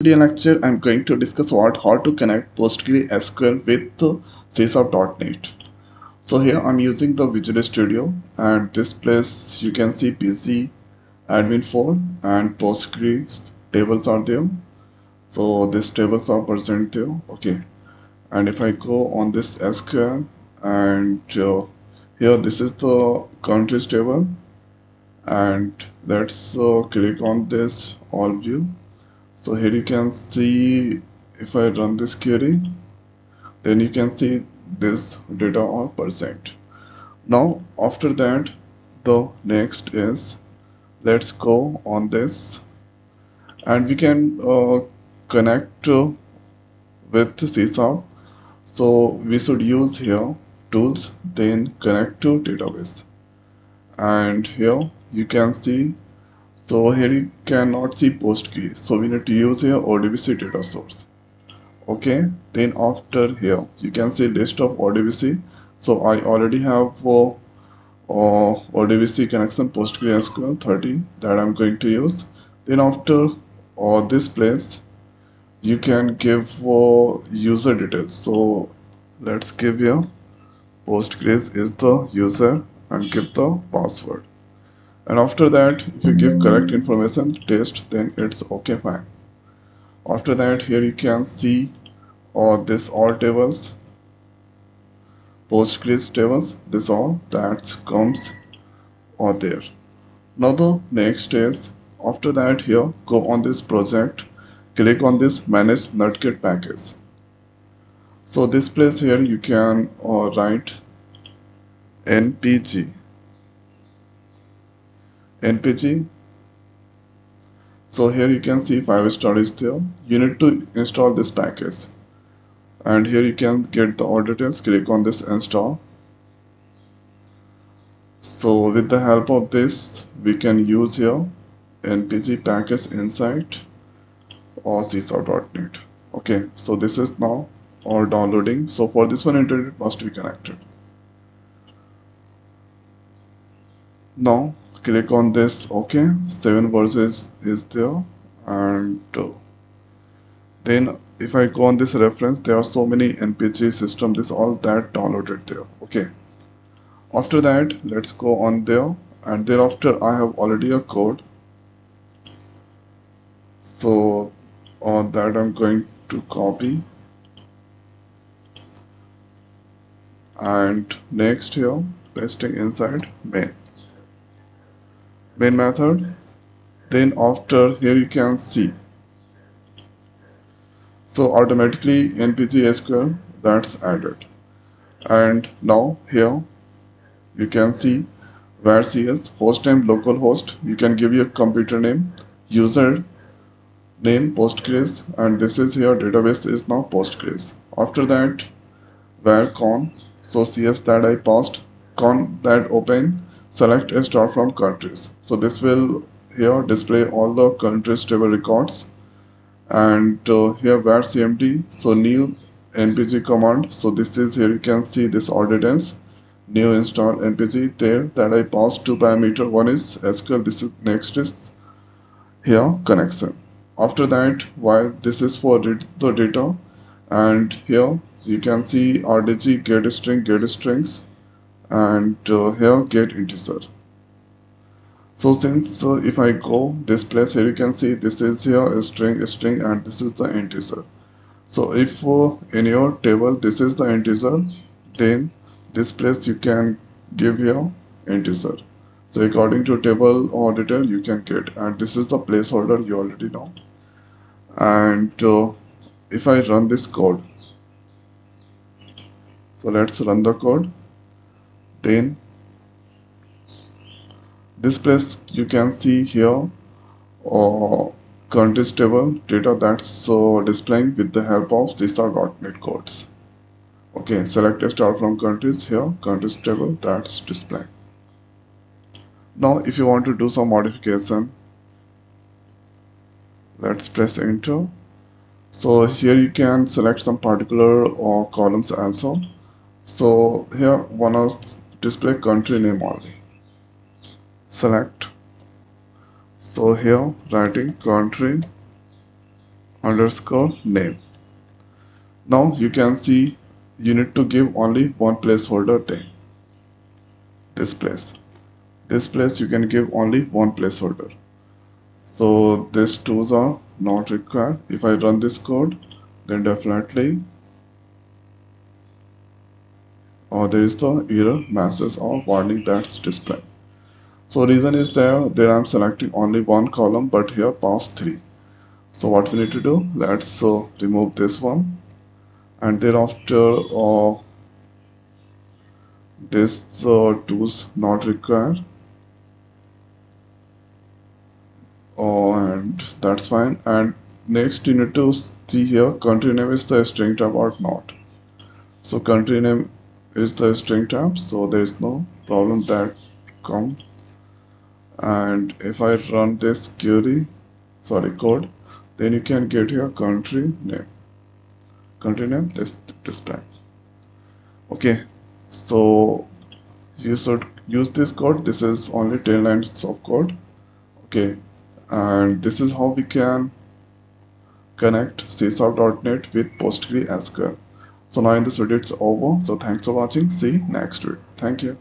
Today lecture I'm going to discuss about how to connect PostgreSQL with C#.NET. So here I'm using the Visual Studio. At this place you can see PC admin 4 and Postgres tables are there. So these tables are present there. Okay. And if I go on this SQL and here this is the countries table, and let's click on this all view. So here you can see if I run this query, then you can see this data or percent. Now after that the next is, let's go on this and we can connect with C#. So we should use here tools, then connect to database, and here you can see. So here you cannot see PostgreSQL, so we need to use here ODBC data source. Okay, then after here you can see list of ODBC. So I already have ODBC connection PostgreSQL 30 that I'm going to use. Then after this place you can give user details. So let's give here Postgres is the user and give the password. And after that if you give correct information test, then it's okay, fine. After that here you can see this all tables, Postgres tables, this all that comes there. Now the next is, after that here go on this project, click on this manage nutkit package. So this place here you can write npg. So here you can see 5-star is there. You need to install this package, and here you can get the all details. Click on this install. So with the help of this we can use here npg package inside or C#.NET. Okay, so this is now all downloading. So for this one internet must be connected. Now click on this. Okay, 7 verses is there, and then if I go on this reference, there are so many npg system, this all that downloaded there. Okay, after that let's go on there, and thereafter I have already a code, so on that I'm going to copy, and next here pasting inside main method. Then after here you can see, so automatically npgsql that's added. And now here you can see var cs hostname localhost, you can give your computer name, user name Postgres, and this is here database is now Postgres. After that var con, so cs that I passed, con that open, select a star from countries. So this will here display all the countries table records. And here var cmd, so new npg command. So this is here you can see this all details, new install npg there that I passed 2 parameter, one is sql, this is next is here connection. After that while this is for read the data, and here you can see rdg get strings, and here get integer. So since if I go this place, here you can see this is here a string, and this is the integer. So if in your table this is the integer, then this place you can give here integer. So according to table or detail you can get, and this is the placeholder you already know. And if I run this code, so let's run the code. Then this place you can see here countries table data that's displaying with the help of C#.NET codes. Okay, select a star from countries, here countries table that's displaying. Now if you want to do some modification, let's press enter. So here you can select some particular columns also. So here one is display country name only, select. So here writing country underscore name. Now you can see you need to give only one placeholder thing. This place you can give only one placeholder. So these tools are not required. If I run this code, then definitely there is the error message or warning that's displayed. So reason is there I'm selecting only one column, but here pass 3. So what we need to do, let's remove this one, and thereafter this tools not required, and that's fine. And next you need to see here country name is the string type or not. So country name is the string type, so there is no problem that comes. And if I run this code, then you can get your country name this time. Okay, so you should use this code. This is only 10 lines of code. Okay, and this is how we can connect C#.NET with PostgreSQL. So now in this video it's over. So thanks for watching. See you next week. Thank you.